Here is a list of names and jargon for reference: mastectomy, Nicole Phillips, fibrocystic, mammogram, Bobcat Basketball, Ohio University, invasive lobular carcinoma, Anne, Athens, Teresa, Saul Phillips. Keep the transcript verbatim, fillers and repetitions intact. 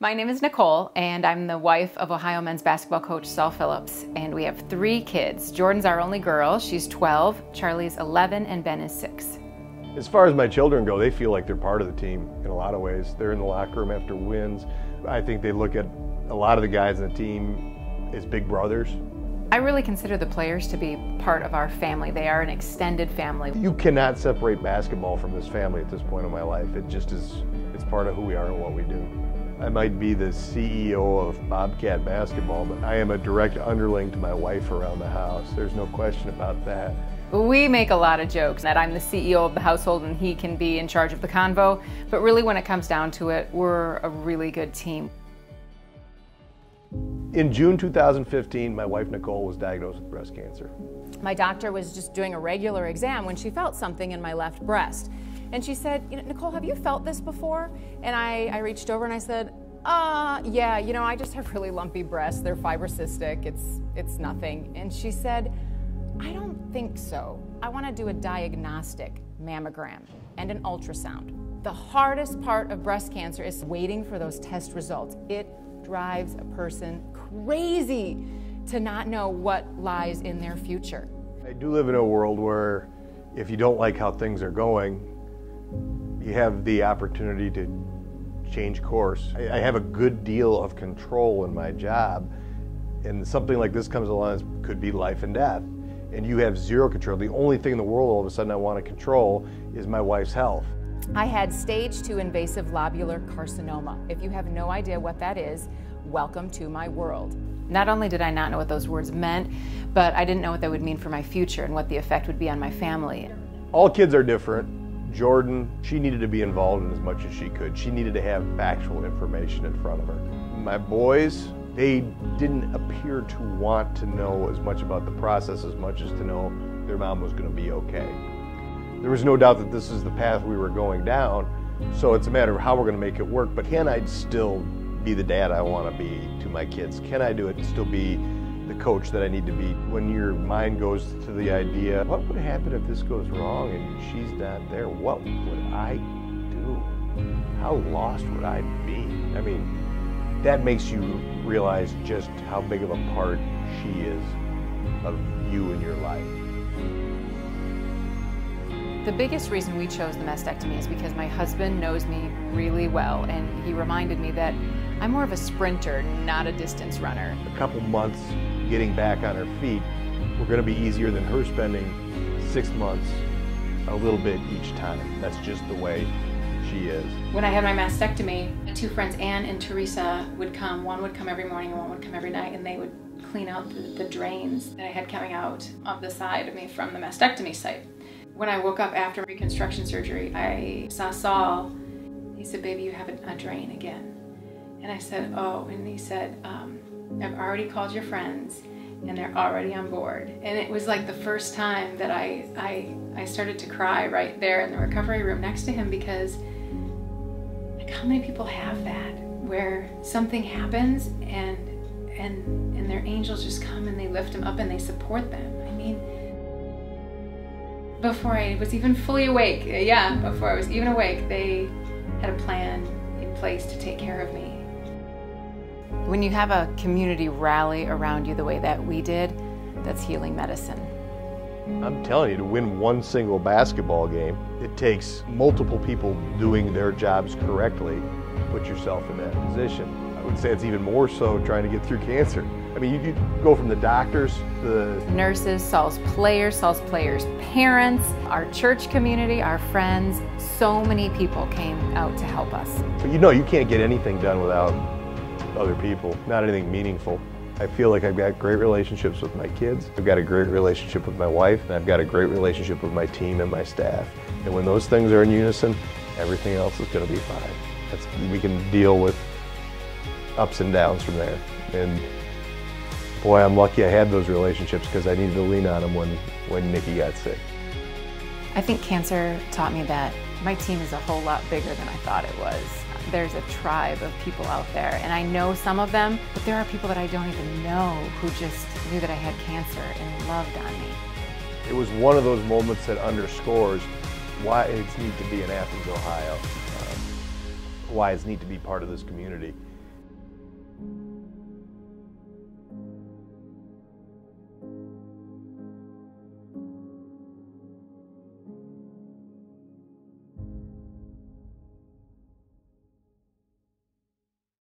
My name is Nicole, and I'm the wife of Ohio men's basketball coach Saul Phillips, and we have three kids. Jordan's our only girl, she's twelve, Charlie's eleven, and Ben is six. As far as my children go, they feel like they're part of the team in a lot of ways. They're in the locker room after wins. I think they look at a lot of the guys in the team as big brothers. I really consider the players to be part of our family. They are an extended family. You cannot separate basketball from this family at this point in my life. It just is, it's part of who we are and what we do. I might be the C E O of Bobcat Basketball, but I am a direct underling to my wife around the house. There's no question about that. We make a lot of jokes that I'm the C E O of the household and he can be in charge of the convo, but really when it comes down to it, we're a really good team. In June two thousand fifteen, my wife Nicole was diagnosed with breast cancer. My doctor was just doing a regular exam when she felt something in my left breast. And she said, you know, Nicole, have you felt this before? And I, I reached over and I said, uh, yeah, you know, I just have really lumpy breasts. They're fibrocystic, it's, it's nothing. And she said, I don't think so. I want to do a diagnostic mammogram and an ultrasound. The hardest part of breast cancer is waiting for those test results. It drives a person crazy to not know what lies in their future. I do live in a world where if you don't like how things are going, you have the opportunity to change course. I have a good deal of control in my job, and something like this comes along that could be life and death, and you have zero control. The only thing in the world all of a sudden I want to control is my wife's health. I had stage two invasive lobular carcinoma. If you have no idea what that is, welcome to my world. Not only did I not know what those words meant, but I didn't know what they would mean for my future and what the effect would be on my family. All kids are different. Jordan, she needed to be involved in as much as she could. She needed to have factual information in front of her. My boys, they didn't appear to want to know as much about the process as much as to know their mom was going to be okay. There was no doubt that this is the path we were going down, so it's a matter of how we're going to make it work. But can I still be the dad I want to be to my kids? Can I do it and still be the coach that I need to be? When your mind goes to the idea, what would happen if this goes wrong and she's not there? What would I do? How lost would I be? I mean, that makes you realize just how big of a part she is of you in your life. The biggest reason we chose the mastectomy is because my husband knows me really well, and he reminded me that I'm more of a sprinter, not a distance runner. A couple months getting back on her feet were going to be easier than her spending six months a little bit each time. That's just the way she is. When I had my mastectomy, two friends, Anne and Teresa, would come. One would come every morning and one would come every night, and they would clean out the, the drains that I had coming out of the side of me from the mastectomy site. When I woke up after reconstruction surgery, I saw Saul. He said, baby, you have a, a drain again. And I said, oh, and he said, um, I've already called your friends and they're already on board. And it was like the first time that I, I, I started to cry right there in the recovery room next to him, because like, how many people have that where something happens and, and, and their angels just come and they lift them up and they support them? I mean, before I was even fully awake, yeah, before I was even awake, they had a plan in place to take care of me. When you have a community rally around you the way that we did, that's healing medicine. I'm telling you, to win one single basketball game, it takes multiple people doing their jobs correctly to put yourself in that position. I would say it's even more so trying to get through cancer. I mean, you, you go from the doctors, the nurses, Saul's players, Saul's players' parents, our church community, our friends. So many people came out to help us. But you know, you can't get anything done without other people, not anything meaningful. I feel like I've got great relationships with my kids. I've got a great relationship with my wife, and I've got a great relationship with my team and my staff. And when those things are in unison, everything else is going to be fine. That's, we can deal with ups and downs from there. And boy, I'm lucky I had those relationships, because I needed to lean on them when, when Nikki got sick. I think cancer taught me that my team is a whole lot bigger than I thought it was. There's a tribe of people out there, and I know some of them, but there are people that I don't even know who just knew that I had cancer and loved on me. It was one of those moments that underscores why it's neat to be in Athens, Ohio, um, why it's neat to be part of this community.